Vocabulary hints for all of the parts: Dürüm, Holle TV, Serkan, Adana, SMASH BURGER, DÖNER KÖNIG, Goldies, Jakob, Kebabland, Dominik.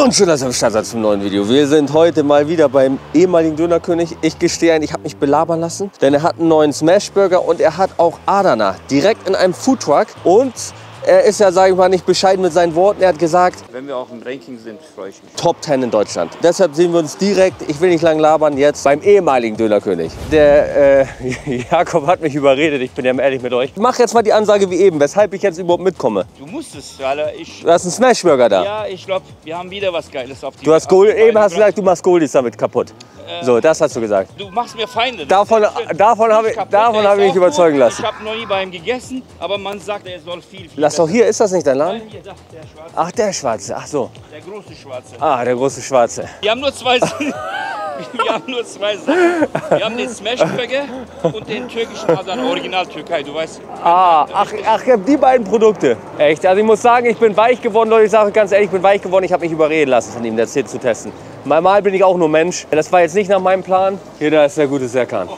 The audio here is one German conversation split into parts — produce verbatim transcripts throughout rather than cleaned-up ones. Hallo und schön, dass ihr am Start seid zum neuen Video. Wir sind heute mal wieder beim ehemaligen Dönerkönig. Ich gestehe ein, ich habe mich belabern lassen, denn er hat einen neuen Smashburger und er hat auch Adana direkt in einem Foodtruck. Und er ist ja, sage ich mal, nicht bescheiden mit seinen Worten. Er hat gesagt, wenn wir auch im Ranking sind, freue ich mich. Top zehn in Deutschland. Deshalb sehen wir uns direkt, ich will nicht lang labern, jetzt beim ehemaligen Dönerkönig. Der äh, Jakob hat mich überredet, ich bin ja ehrlich mit euch. Mach jetzt mal die Ansage wie eben, weshalb ich jetzt überhaupt mitkomme. Du musst es, Alter. Ich du hast einen Smashburger da. Ja, ich glaube, wir haben wieder was Geiles auf die Du hast Gold, Eben hast du gesagt, du machst Goldies damit kaputt. Äh, so, das hast du gesagt. Du machst mir Feinde. Davon, davon habe ich, davon hab ich mich überzeugen gut. lassen. Ich habe noch nie bei ihm gegessen, aber man sagt, er soll viel, viel. Lass doch hier, ist das nicht dein Laden? Nein, hier, der Schwarze. Ach, der Schwarze, ach so. Der große Schwarze. Ah, der große Schwarze. Wir haben nur zwei, wir haben nur zwei Sachen. Wir haben den Smashburger und den türkischen Adana, Original Türkei, du weißt. Ah, ach, ach, ich habe die beiden Produkte. Echt, also ich muss sagen, ich bin weich geworden, Leute, ich sage ganz ehrlich, ich bin weich geworden, ich habe mich überreden lassen von ihm, das hier zu testen. Mal bin ich auch nur Mensch. Das war jetzt nicht nach meinem Plan. Hier, da ist der gute Serkan.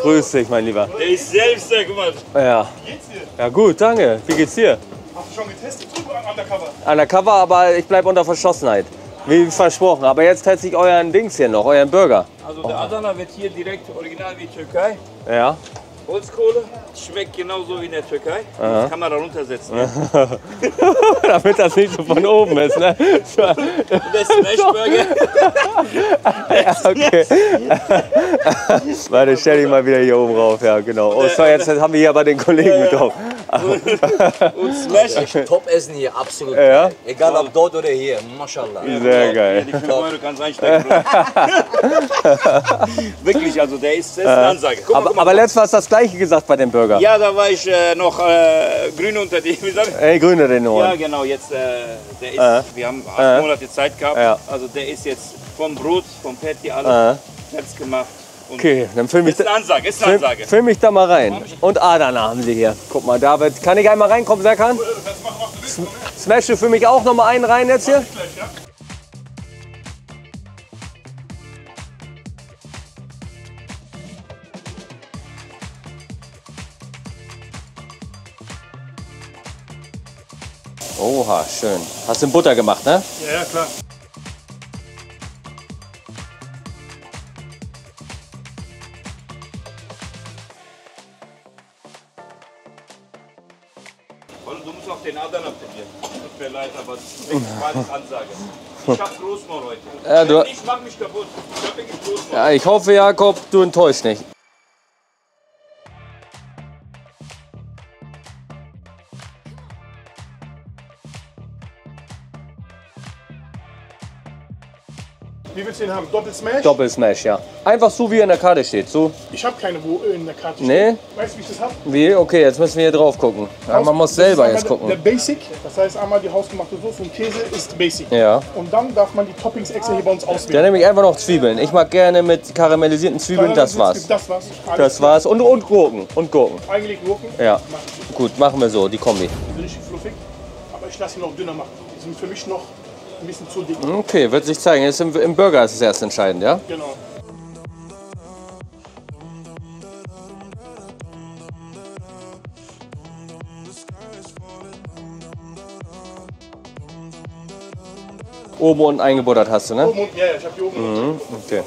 Grüß dich, mein Lieber. Der ist selbst der gemacht. Ja. Wie geht's dir? Ja gut, danke. Wie geht's dir? Hast du schon getestet? Undercover. Undercover, aber ich bleibe unter Verschlossenheit. Wie versprochen. Aber jetzt teste ich euren Dings hier noch, euren Burger. Also der Adana wird hier direkt original wie Türkei. Ja. Holzkohle, schmeckt genauso wie in der Türkei. Aha. Das kann man da runtersetzen. Ne? Damit das nicht so von oben ist. Ne? Der Smashburger. Ja, okay. Warte, stell dich mal wieder hier oben rauf. Ja, genau. Oh, sorry, jetzt haben wir hier aber den Kollegen mit drauf. Und Smash. Top-Essen hier, absolut. Ja? Egal ob dort oder hier. Maschallah. Sehr geil. Die fünf Euro kannst einsteigen. Wirklich, also der ist eine Ansage. Guck mal, aber, guck mal. aber letztes Mal hast du das Gleiche gesagt bei dem Burger. Ja, da war ich äh, noch äh, grün unter die. Ey, grüne Renault. Ja, genau. Jetzt, äh, der ist, äh. Wir haben acht äh. Monate Zeit gehabt. Ja. Also der ist jetzt vom Brot, vom Patty, alles äh. selbst gemacht. Und okay, dann film ich, ist eine Ansage, ist eine Ansage. Film, film ich da mal rein. Und Adana haben sie hier. Guck mal, David, kann ich einmal reinkommen, Serkan? Smash du für mich auch noch mal einen rein jetzt hier? Oha, schön. Hast du in Butter gemacht, ne? Ja, ja, klar. Du musst auch den Adana probieren. Tut mir leid, aber das ist eine falsche Ansage. Ich hab Großmaul heute. Ja, du... Ich mach mich kaputt. Ich hab wirklich Großmaul. Ja, ich hoffe, Jakob, du enttäuschst nicht. Wie willst du den haben? Doppelsmash? Doppelsmash, ja. Einfach so, wie er in der Karte steht. So. Ich habe keine, wo in der Karte steht. Nee? Weißt du, wie ich das habe? Wie? Okay, jetzt müssen wir hier drauf gucken. Ja, man muss selber jetzt gucken. Der Basic, das heißt einmal die hausgemachte Soße und Käse ist Basic. Ja. Und dann darf man die Toppings extra hier bei uns auswählen. Dann nehme ich einfach noch Zwiebeln. Ich mag gerne mit karamellisierten Zwiebeln, das war's. Das war's. Alles das war's. Und, und Gurken. Und Gurken. Eingelegt Gurken? Ja. Gut, machen wir so, die Kombi. Die sind fluffig, aber ich lasse ihn noch dünner machen. Die sind für mich noch... ein bisschen zu dick. Okay, wird sich zeigen. Jetzt im, im Burger ist es erst entscheidend, ja? Genau. Oben unten eingebuttert hast du, ne? Oben unten, ja, ich hab die oben unten. Mhm, okay.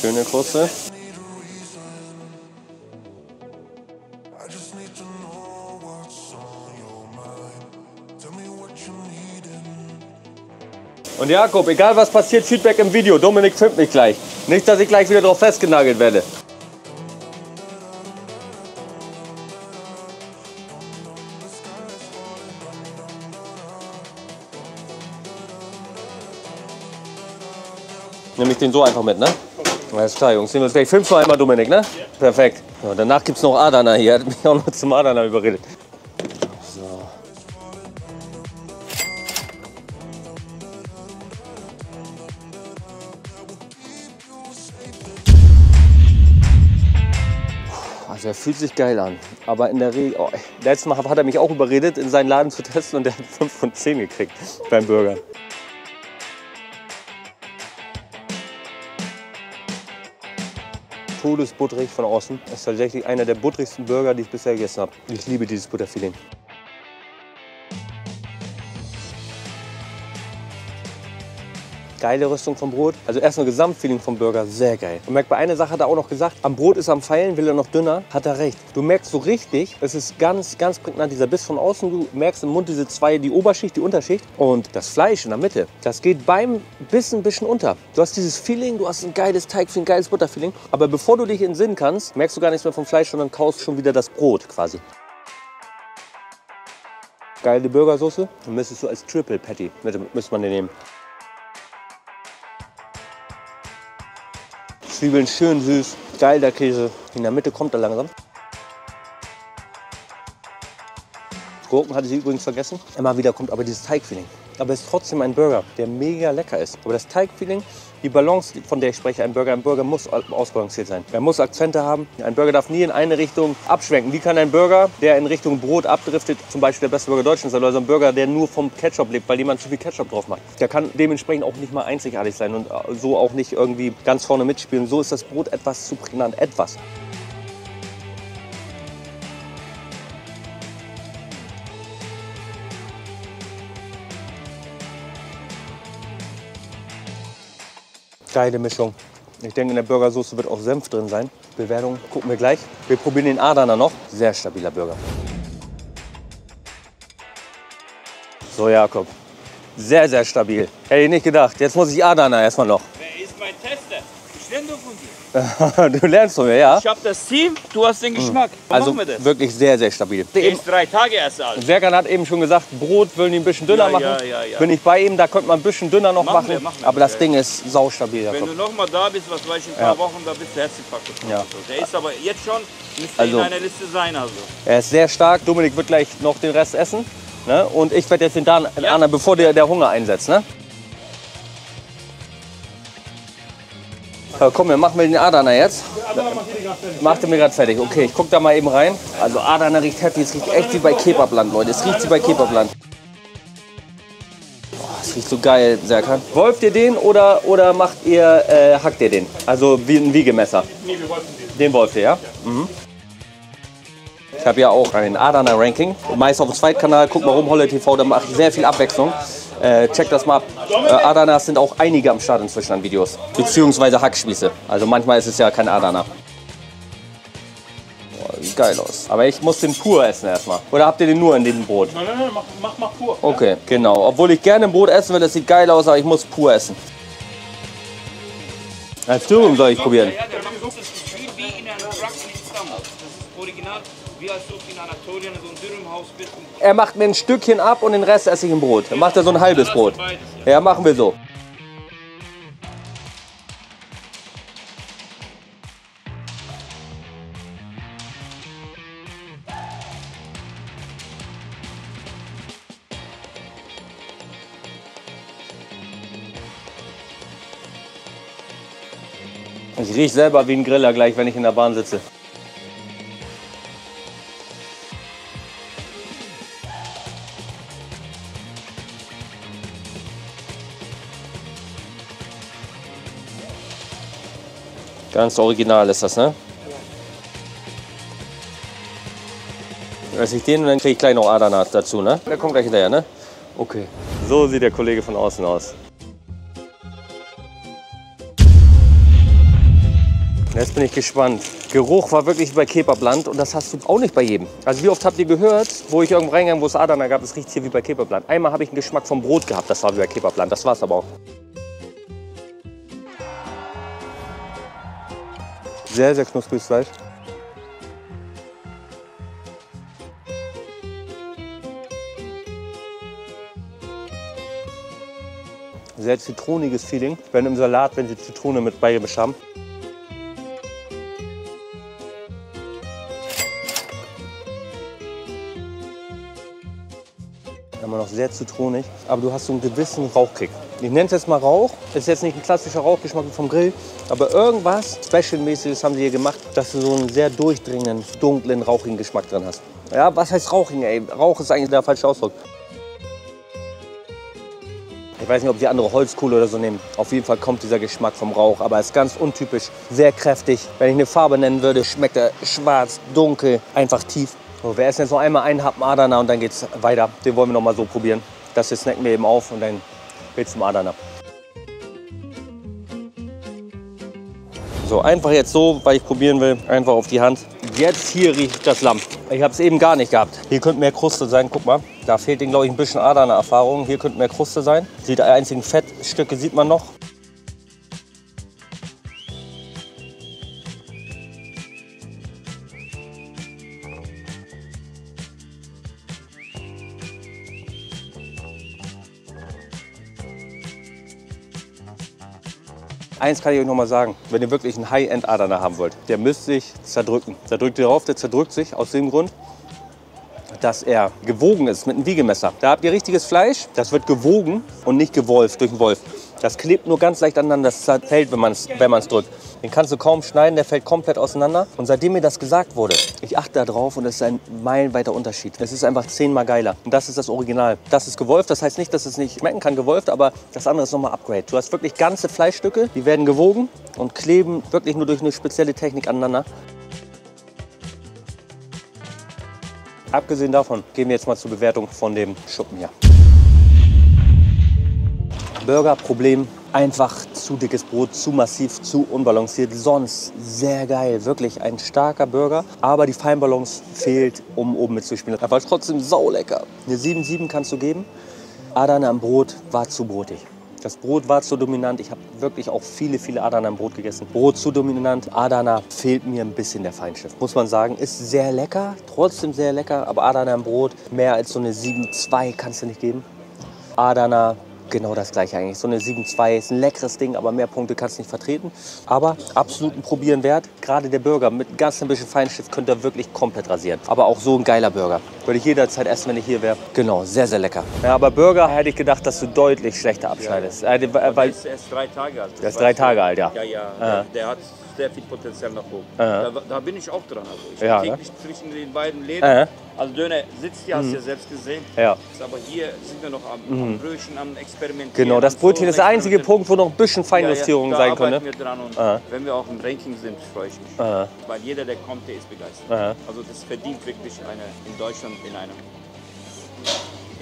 Schöne Kruste. Und Jakob, egal was passiert, Feedback im Video. Dominik filmt mich gleich. Nicht, dass ich gleich wieder drauf festgenagelt werde. Nehme ich den so einfach mit, ne? Alles klar, Jungs, sehen wir uns gleich. Filmst du einmal, Dominik, ne? Ja. Perfekt. So, danach gibt's noch Adana hier. Er hat mich auch noch zum Adana überredet. So. Puh, also Der fühlt sich geil an. Aber in der Regel. Oh, letztes Mal hat er mich auch überredet, in seinen Laden zu testen, und der hat fünf von zehn gekriegt beim Burger. Todesbutterig von außen. Das ist tatsächlich einer der butterigsten Burger, die ich bisher gegessen habe. Ich liebe dieses Butterfilet. Geile Rüstung vom Brot. Also erstmal Gesamtfeeling vom Burger, sehr geil. Man merkt, bei einer Sache hat er auch noch gesagt, am Brot ist am Feilen, will er noch dünner, hat er recht. Du merkst so richtig, es ist ganz, ganz prägnant, dieser Biss von außen. Du merkst im Mund diese zwei, die Oberschicht, die Unterschicht und das Fleisch in der Mitte. Das geht beim Biss ein bisschen unter. Du hast dieses Feeling, du hast ein geiles Teigfeeling, ein geiles Butterfeeling. Aber bevor du dich entsinnen kannst, merkst du gar nichts mehr vom Fleisch, sondern kaust schon wieder das Brot quasi. Geile Burgersoße. Dann müsstest du als Triple Patty, müsste man den nehmen. Zwiebeln schön süß, geil der Käse. In der Mitte kommt er langsam. Gurken hatte ich übrigens vergessen. Immer wieder kommt aber dieses Teigfeeling. Aber es ist trotzdem ein Burger, der mega lecker ist. Aber das Teigfeeling, die Balance, von der ich spreche, ein Burger, ein Burger muss ausbalanciert sein. Er muss Akzente haben. Ein Burger darf nie in eine Richtung abschwenken. Wie kann ein Burger, der in Richtung Brot abdriftet, zum Beispiel der beste Burger Deutschlands, oder so ein Burger, der nur vom Ketchup lebt, weil jemand zu viel Ketchup drauf macht, der kann dementsprechend auch nicht mal einzigartig sein und so auch nicht irgendwie ganz vorne mitspielen. So ist das Brot etwas zu prägnant, etwas. Geile Mischung. Ich denke, in der Burgersoße wird auch Senf drin sein. Bewertung gucken wir gleich. Wir probieren den Adana noch. Sehr stabiler Burger. So, Jakob. Sehr, sehr stabil. Hätte ich nicht gedacht. Jetzt muss ich Adana erstmal noch. Wer ist mein Tester? Ich lerne nur von dir. Du lernst von mir, ja? Ich habe das Team, du hast den Geschmack. Mhm. Also machen wir das? Wirklich sehr, sehr stabil. Der ist drei Tage erst alt. Serkan hat eben schon gesagt, Brot wollen die ein bisschen dünner ja, machen. Ja, ja, ja. Bin ich bei ihm, da könnte man ein bisschen dünner noch machen. machen. Wir, machen aber wir. das Ding ist saustabil. Jakob. Wenn du noch mal da bist, was weiß ich, in ein paar ja. Wochen, da bist du herzinfarkt. Ja. Der ist aber jetzt schon, müsste also in einer Liste sein. Also. Er ist sehr stark. Dominik wird gleich noch den Rest essen. Ne? Und ich werde jetzt den Dan ja. anderen, bevor der, der Hunger einsetzt. Ne? Komm, wir machen wir den Adana jetzt. Macht ihr mir gerade fertig. Okay, ich guck da mal eben rein. Also Adana riecht heftig. Es riecht echt wie bei Kebabland, Leute. Es riecht wie bei Kebabland. Boah, es riecht so geil, Serkan. Wolft ihr den oder, oder macht ihr, äh, hackt ihr den? Also wie ein Wiegemesser. Nee, wir wollten den. Den wolft ihr, ja? Mhm. Ich habe ja auch ein Adana-Ranking. Meist auf dem Zweitkanal. Guck mal rum, Holle T V, da mache ich sehr viel Abwechslung. Äh, check das mal ab. Äh, Adanas sind auch einige am Start inzwischen an Videos. Beziehungsweise Hackspieße. Also manchmal ist es ja kein Adana. Boah, sieht geil aus. Aber ich muss den pur essen erstmal. Oder habt ihr den nur in dem Brot? Nein, nein, nein, mach, mach, mach pur. Okay, genau. Obwohl ich gerne ein Brot essen will, das sieht geil aus, aber ich muss pur essen. Als Dürüm soll ich probieren. Er macht mir ein Stückchen ab und den Rest esse ich im Brot. Dann macht er so ein halbes Brot. Ja, machen wir so. Ich rieche selber wie ein Griller gleich, wenn ich in der Bahn sitze. Ganz original ist das, ne? Ja. Esse ich den und dann kriege ich gleich noch Adana dazu, ne? Der kommt gleich hinterher, ne? Okay. So sieht der Kollege von außen aus. Jetzt bin ich gespannt. Geruch war wirklich bei Kebabland und das hast du auch nicht bei jedem. Also wie oft habt ihr gehört, wo ich irgendwo reingegangen, wo es Adana gab, es riecht hier wie bei Kebabland. Einmal habe ich einen Geschmack vom Brot gehabt, das war wie bei Kebabland, das war's aber auch. Sehr, sehr knuspriges Fleisch. Sehr zitroniges Feeling, wenn im Salat, wenn sie Zitrone mit beigemischt haben. Immer noch sehr zitronig, aber du hast so einen gewissen Rauchkick. Ich nenne es jetzt mal Rauch. Es ist jetzt nicht ein klassischer Rauchgeschmack vom Grill, aber irgendwas Special-mäßiges haben sie hier gemacht, dass du so einen sehr durchdringenden, dunklen, rauchigen Geschmack drin hast. Ja, was heißt rauchig, ey? Rauch ist eigentlich der falsche Ausdruck. Ich weiß nicht, ob die andere Holzkohle oder so nehmen. Auf jeden Fall kommt dieser Geschmack vom Rauch, aber ist ganz untypisch, sehr kräftig. Wenn ich eine Farbe nennen würde, schmeckt er schwarz, dunkel, einfach tief. So, wir essen jetzt noch einmal einen Happen Adana und dann geht's weiter. Den wollen wir noch mal so probieren. Das hier snacken wir eben auf und dann geht's zum Adana. So, einfach jetzt so, weil ich probieren will, einfach auf die Hand. Jetzt hier riecht das Lamm. Ich habe es eben gar nicht gehabt. Hier könnte mehr Kruste sein, guck mal. Da fehlt ihnen, glaube ich, ein bisschen Adana-Erfahrung. Hier könnte mehr Kruste sein. Die einzigen Fettstücke sieht man noch. Eins kann ich euch noch mal sagen, wenn ihr wirklich einen High-End-Adana haben wollt, der müsst sich zerdrücken. Zerdrückt ihr drauf, der zerdrückt sich aus dem Grund, dass er gewogen ist mit einem Wiegemesser. Da habt ihr richtiges Fleisch, das wird gewogen und nicht gewolft durch den Wolf. Das klebt nur ganz leicht aneinander, das zerfällt, wenn man es wenn man's drückt. Den kannst du kaum schneiden, der fällt komplett auseinander. Und seitdem mir das gesagt wurde, ich achte da drauf und es ist ein meilenweiter Unterschied. Es ist einfach zehnmal geiler. Und das ist das Original. Das ist gewolft, das heißt nicht, dass es nicht schmecken kann, gewolft, aber das andere ist nochmal Upgrade. Du hast wirklich ganze Fleischstücke, die werden gewogen und kleben wirklich nur durch eine spezielle Technik aneinander. Abgesehen davon gehen wir jetzt mal zur Bewertung von dem Schuppen hier. Burger-Problem, einfach zu dickes Brot, zu massiv, zu unbalanciert. Sonst sehr geil, wirklich ein starker Burger. Aber die Feinbalance fehlt, um oben mitzuspielen. Aber trotzdem saulecker. Eine sieben sieben kannst du geben. Adana am Brot war zu brotig. Das Brot war zu dominant. Ich habe wirklich auch viele, viele Adana am Brot gegessen. Brot zu dominant, Adana fehlt mir ein bisschen der Feinschiff. Muss man sagen, ist sehr lecker, trotzdem sehr lecker. Aber Adana am Brot, mehr als so eine sieben zwei kannst du nicht geben. Adana... Genau das gleiche eigentlich. So eine sieben zwei ist ein leckeres Ding, aber mehr Punkte kannst du nicht vertreten. Aber absoluten Probieren wert. Gerade der Burger mit ganz ein bisschen Feinstift könnt ihr wirklich komplett rasieren. Aber auch so ein geiler Burger. Würde ich jederzeit essen, wenn ich hier wäre. Genau, sehr, sehr lecker. Ja, aber Burger hätte ich gedacht, dass du deutlich schlechter abschneidest. Ja, ja. Äh, weil, weil, der ist erst drei Tage alt. Der ist drei Tage alt, ja. Ja, ja. Aha. Der hat sehr viel Potenzial nach oben. Da, da bin ich auch dran. Also ich ja, krieg mich zwischen den beiden Läden. Aha. Also Döner sitzt hier, hast du mhm. ja selbst gesehen. Ja. Aber hier sind wir noch am, mhm. am Brötchen, am Experimentieren. Genau, das Brötchen so ist der einzige Punkt, wo noch ein bisschen Feinjustierung ja, ja, sein könnte. Wir dran und Aha. wenn wir auch im Ranking sind, freue ich mich. Aha. Weil jeder, der kommt, der ist begeistert. Aha. Also das verdient wirklich eine in Deutschland in, einem,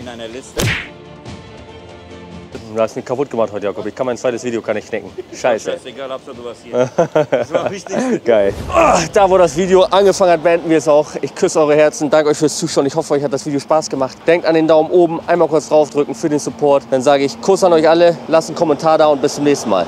in einer Liste. Du hast mich kaputt gemacht heute, Jakob. Ich kann mein zweites Video kann ich knicken. Scheiße. Scheißegal, Hauptsache du warst hier. Das war wichtig. Geil. Oh, da, wo das Video angefangen hat, beenden wir es auch. Ich küsse eure Herzen. Danke euch fürs Zuschauen. Ich hoffe, euch hat das Video Spaß gemacht. Denkt an den Daumen oben. Einmal kurz draufdrücken für den Support. Dann sage ich Kuss an euch alle. Lasst einen Kommentar da und bis zum nächsten Mal.